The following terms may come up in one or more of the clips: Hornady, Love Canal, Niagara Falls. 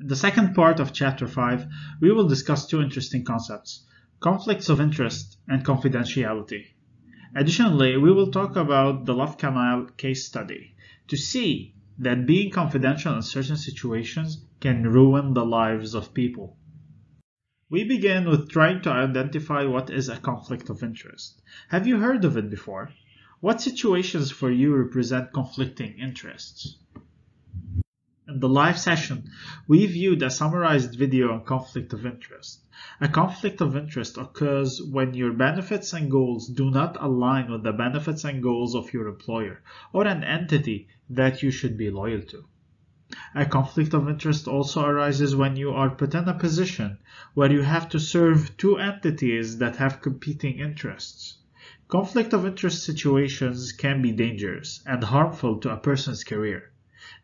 In the second part of Chapter 5, we will discuss two interesting concepts, conflicts of interest and confidentiality. Additionally, we will talk about the Love Canal case study to see that being confidential in certain situations can ruin the lives of people. We begin with trying to identify what is a conflict of interest. Have you heard of it before? What situations for you represent conflicting interests? In the live session, we viewed a summarized video on conflict of interest. A conflict of interest occurs when your benefits and goals do not align with the benefits and goals of your employer or an entity that you should be loyal to. A conflict of interest also arises when you are put in a position where you have to serve two entities that have competing interests. Conflict of interest situations can be dangerous and harmful to a person's career.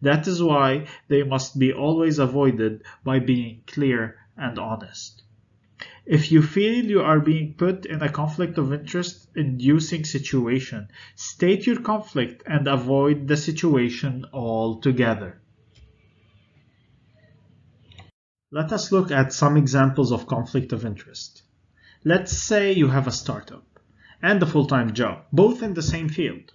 That is why they must be always avoided by being clear and honest. If you feel you are being put in a conflict of interest-inducing situation, state your conflict and avoid the situation altogether. Let us look at some examples of conflict of interest. Let's say you have a startup and a full-time job, both in the same field.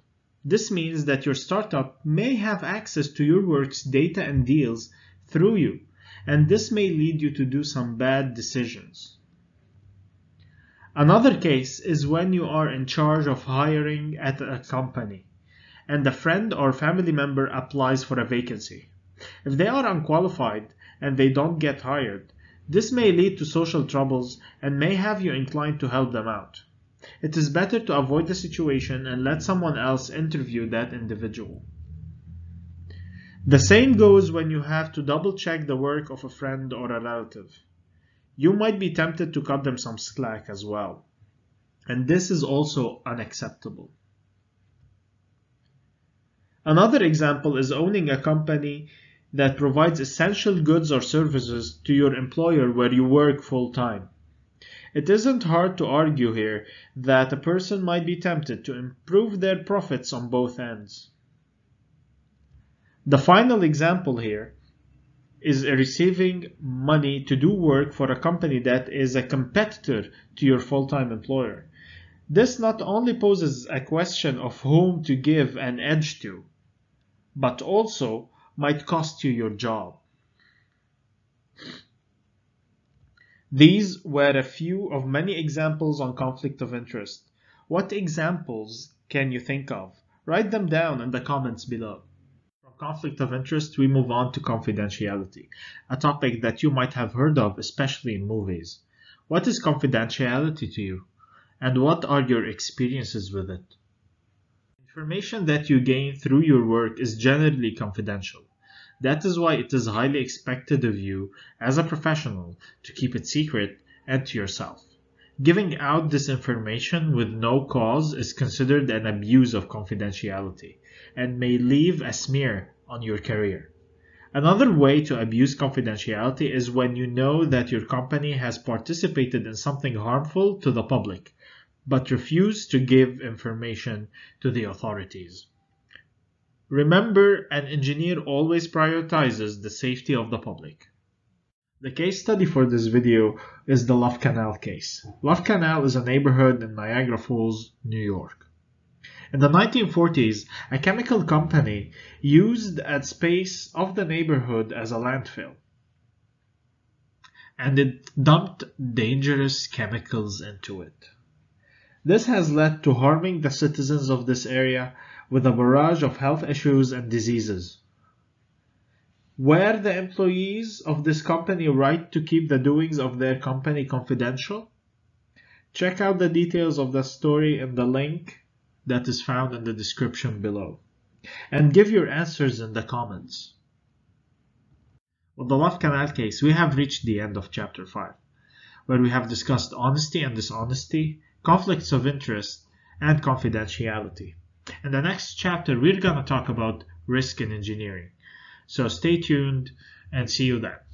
This means that your startup may have access to your work's data and deals through you, and this may lead you to do some bad decisions. Another case is when you are in charge of hiring at a company, and a friend or family member applies for a vacancy. If they are unqualified and they don't get hired, this may lead to social troubles and may have you inclined to help them out. It is better to avoid the situation and let someone else interview that individual. The same goes when you have to double-check the work of a friend or a relative. You might be tempted to cut them some slack as well, and this is also unacceptable. Another example is owning a company that provides essential goods or services to your employer where you work full-time. It isn't hard to argue here that a person might be tempted to improve their profits on both ends. The final example here is receiving money to do work for a company that is a competitor to your full-time employer. This not only poses a question of whom to give an edge to, but also might cost you your job. These were a few of many examples on conflict of interest. What examples can you think of? Write them down in the comments below. From conflict of interest, we move on to confidentiality, a topic that you might have heard of, especially in movies. What is confidentiality to you? And what are your experiences with it? Information that you gain through your work is generally confidential. That is why it is highly expected of you as a professional to keep it secret and to yourself. Giving out this information with no cause is considered an abuse of confidentiality and may leave a smear on your career. Another way to abuse confidentiality is when you know that your company has participated in something harmful to the public, but refuse to give information to the authorities. Remember, an engineer always prioritizes the safety of the public. The case study for this video is the Love Canal case. Love Canal is a neighborhood in Niagara Falls, New York. In the 1940s, a chemical company used a space of the neighborhood as a landfill, and it dumped dangerous chemicals into it. This has led to harming the citizens of this area with a barrage of health issues and diseases. Were the employees of this company right to keep the doings of their company confidential? Check out the details of the story in the link that is found in the description below, and give your answers in the comments. With the Love Canal case, we have reached the end of Chapter 5, where we have discussed honesty and dishonesty, conflicts of interest, and confidentiality. In the next chapter, we're going to talk about risk in engineering. So stay tuned and see you then.